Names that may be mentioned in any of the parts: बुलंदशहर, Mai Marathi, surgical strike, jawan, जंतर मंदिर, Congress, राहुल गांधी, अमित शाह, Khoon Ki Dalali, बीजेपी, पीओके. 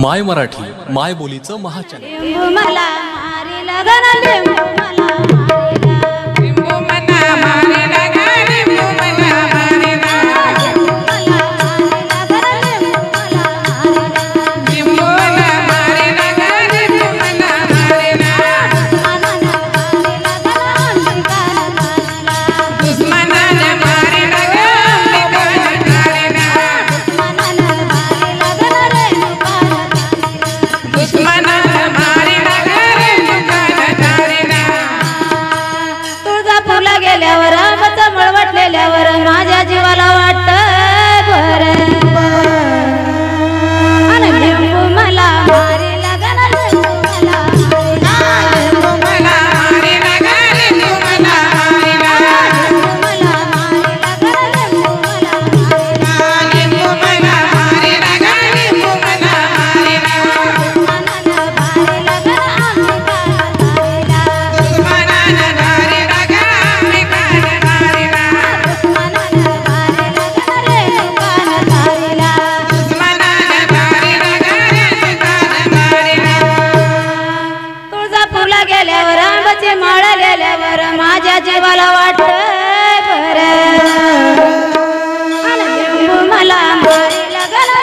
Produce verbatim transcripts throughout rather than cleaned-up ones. My Marathi माय बोलीचं महाचॅनल। माझ्या जीवाला वाटत बर मला मारी लागन माझ्या जीवाला वाटत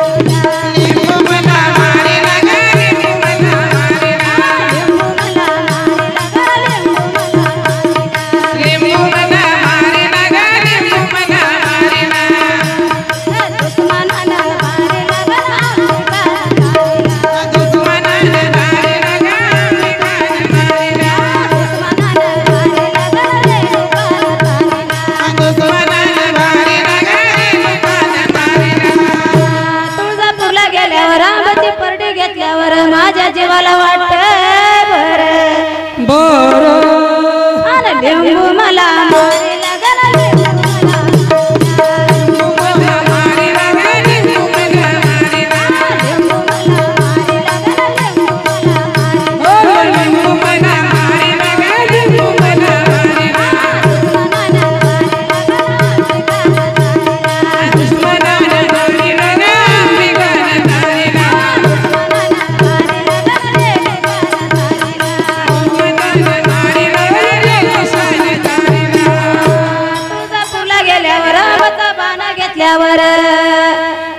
बरं मला मारी लागन। माझ्या जीवाला वाटत बरं बरं आला देऊ मला मारी लागन।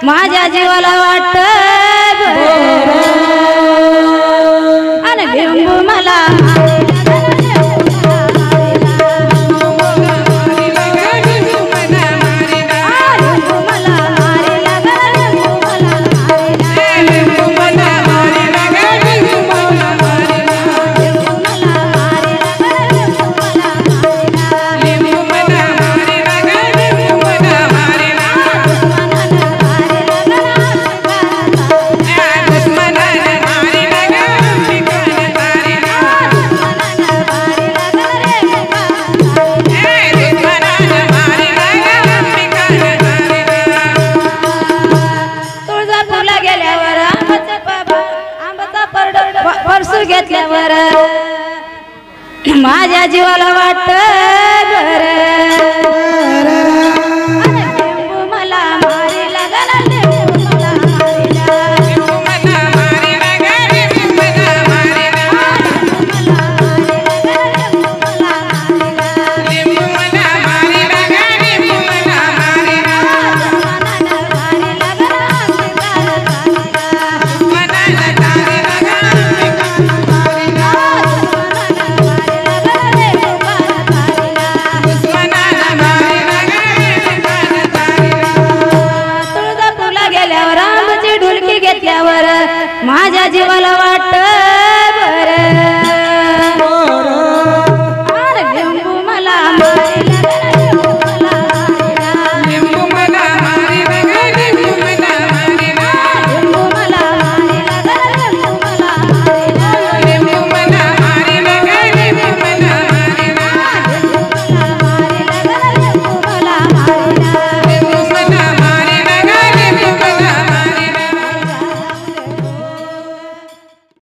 माझ्या जीवाला वाटत आणि बिंबू मला घेतल्यावर माझ्या जीवाला वाटत बरं।